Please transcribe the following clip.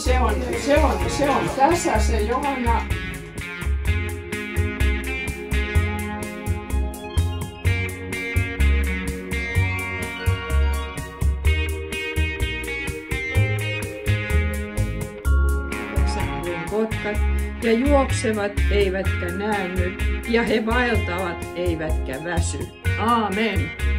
se on. Tässä se Johanna. Kotkat ja juoksevat eivätkä näänny ja he vaeltavat eivätkä väsy. Aamen.